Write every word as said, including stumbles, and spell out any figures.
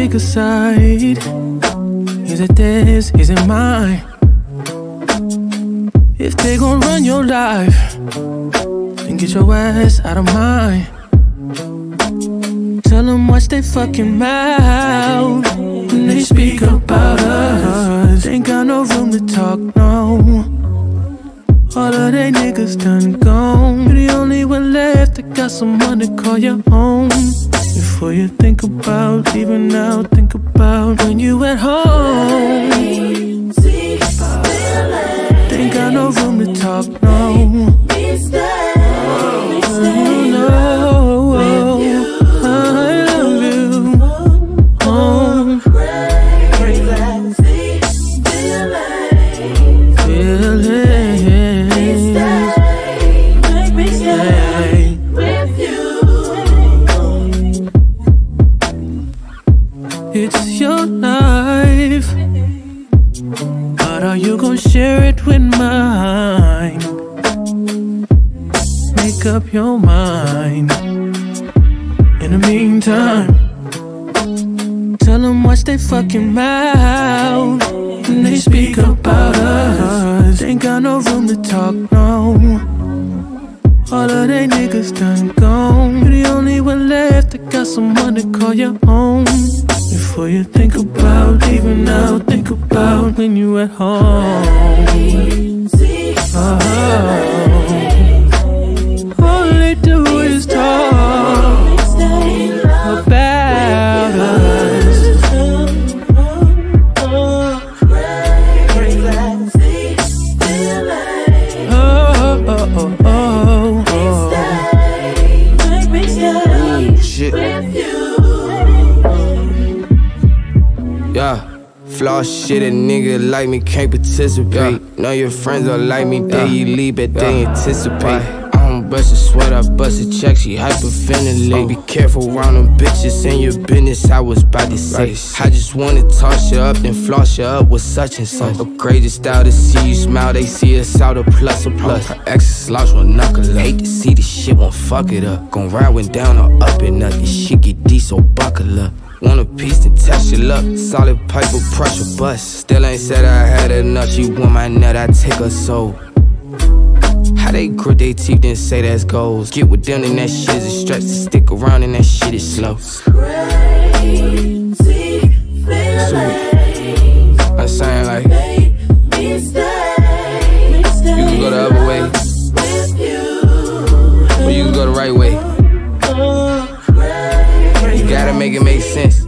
pick a side. Is it this, is it mine? If they gon' run your life, then get your ass out of mine. Tell them watch they fucking mouth when they speak about us. Ain't got no room to talk, no. All of they niggas done gone. You're the only one left that got someone to call your home. Before you think about leaving now, think about when you at home. Ain't got no room to talk, no. It's your life, but are you gonna share it with mine? Make up your mind. In the meantime, tell them watch they fucking mouth when they speak about us. Ain't got no room to talk, no. All of they niggas done gone. You're the only one left that got someone to call your own. Before you think about leaving now, think about when you at home. Oh. All they do is talk about us. Oh, oh, oh, oh. Flaw shit, a nigga like me can't participate. Yeah. Know your friends are like me, yeah. They you leave, but yeah. They anticipate. Right. I don't bust a sweat, I bust a check, she hyperventilate. Oh. Be careful round them bitches in your business, I was about to say. Right. I just wanna toss you up, then floss you up with such and such. Yeah. Upgrade your style to see you smile, they see us out a plus a plus. Her exes slouch will knuckle up. Hate to see this shit, won't fuck it up. Gon' ride when down or up and up. This shit get deep, so buckle up. Want a piece to test your luck. Solid pipe will pressure bust. Still ain't said I had enough. She want my nut, I take her soul. How they grit their teeth and say that's goals. Get with them and that shit is a stretch. To stick around and that shit is slow. Crazy feeling. I'm saying like you can go the other way, or you can go the right way. Gotta make it make sense.